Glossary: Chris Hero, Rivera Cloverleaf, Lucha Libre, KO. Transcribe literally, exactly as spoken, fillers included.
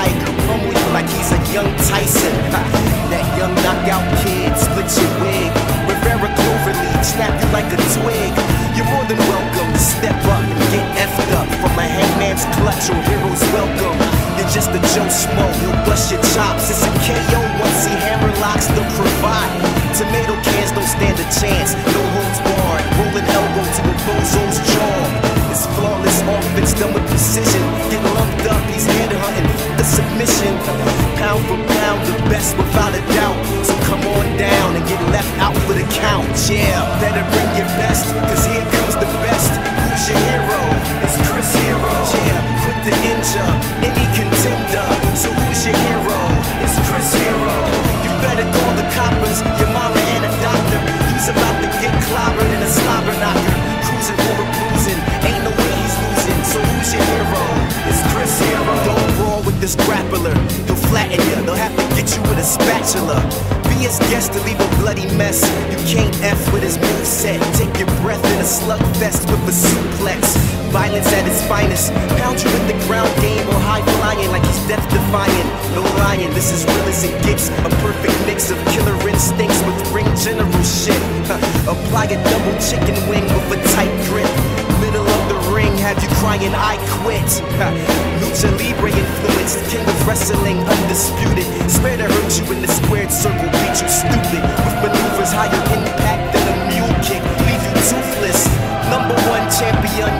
tight, humble you like he's a young Tyson. Ha, that young knockout kid, split your wig. Rivera Cloverleaf, snap you like a twig. You're more than welcome to step up and get effed up. From a hangman's clutch, your hero's welcome. You're just a Joe Schmo, you'll bust your chops. It's a K O once he hammer locks the cravat. Tomato cans don't stand a chance, no holds barred. Rolling elbow to a bozo's jaw. It's flawless offense done with precision. Get lumped up, he's head hunting the submission. Pound for pound, the best without a doubt. So come on down and get left out for the count. Yeah, better bring your best, cause here comes the best. Who's your hero? It's Chris Hero. Yeah, put the inch up, any contender. So who's your hero? It's Chris Hero. You better call the coppers, your mama and a doctor. He's about to get clobbered in a slobber knocker. Cruising for a bruising. This grappler, he'll flatten you, they'll have to get you with a spatula. Be his guest to leave a bloody mess. You can't F with his moveset. Take your breath in a slugfest with a suplex. Violence at its finest. Pound you with the ground game or high flying like he's death defying. No lying, this is real as it gets. A perfect mix of killer instincts with ring general shit. Apply a double chicken wing with a tight grip. Middle of the ring, have you crying, I quit. Lucha Libre influenced, king of wrestling, undisputed. Swear to hurt you in the squared circle, beat you stupid. With maneuvers higher impact than a mule kick, leave you toothless. Number one champion.